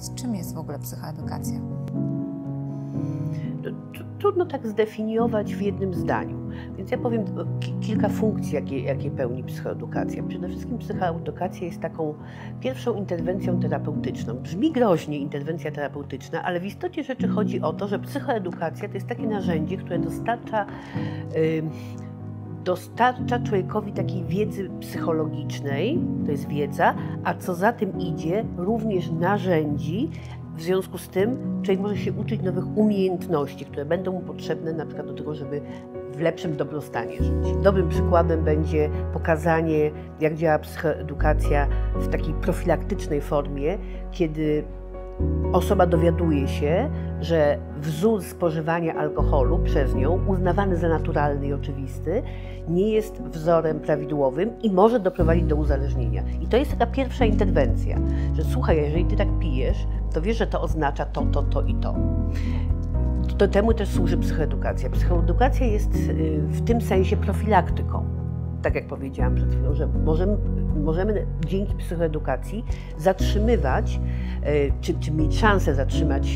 powiedzieć, czym jest w ogóle psychoedukacja? Trudno tak zdefiniować w jednym zdaniu, więc ja powiem kilka funkcji, jakie pełni psychoedukacja. Przede wszystkim psychoedukacja jest taką pierwszą interwencją terapeutyczną. Brzmi groźnie interwencja terapeutyczna, ale w istocie rzeczy chodzi o to, że psychoedukacja to jest takie narzędzie, które dostarcza człowiekowi takiej wiedzy psychologicznej, to jest wiedza, a co za tym idzie, również narzędzi. W związku z tym człowiek może się uczyć nowych umiejętności, które będą mu potrzebne na przykład do tego, żeby w lepszym dobrostanie żyć. Dobrym przykładem będzie pokazanie, jak działa psychoedukacja w takiej profilaktycznej formie, kiedy osoba dowiaduje się, że wzór spożywania alkoholu przez nią, uznawany za naturalny i oczywisty, nie jest wzorem prawidłowym i może doprowadzić do uzależnienia. I to jest taka pierwsza interwencja, że słuchaj, jeżeli ty tak pijesz, to wiesz, że to oznacza to, to, to i to. Do temu też służy psychoedukacja. Psychoedukacja jest w tym sensie profilaktyką. Tak jak powiedziałam przed chwilą, że możemy dzięki psychoedukacji zatrzymywać, czy mieć szansę zatrzymać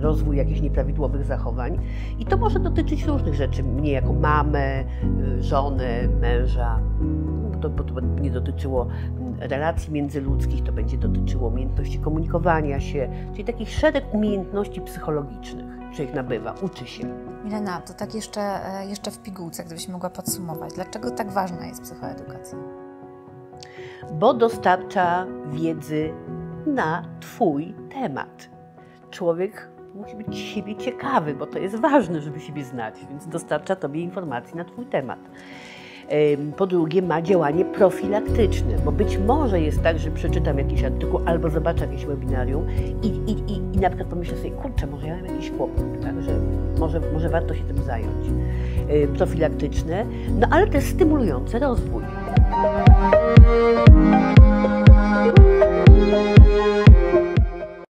rozwój jakichś nieprawidłowych zachowań. I to może dotyczyć różnych rzeczy, mnie jako mamę, żonę, męża, bo to będzie dotyczyło relacji międzyludzkich, to będzie dotyczyło umiejętności komunikowania się, czyli takich szereg umiejętności psychologicznych, człowiek nabywa, uczy się. Milena, to tak jeszcze w pigułce, gdybyś mogła podsumować, dlaczego tak ważna jest psychoedukacja? Bo dostarcza wiedzy na twój temat. Człowiek musi być siebie ciekawy, bo to jest ważne, żeby siebie znać, więc dostarcza tobie informacji na twój temat. Po drugie, ma działanie profilaktyczne, bo być może jest tak, że przeczytam jakiś artykuł albo zobaczę jakieś webinarium i na przykład pomyślę sobie, kurczę, może ja mam jakiś kłopot, tak, że może warto się tym zająć. Profilaktyczne, no ale też stymulujące rozwój.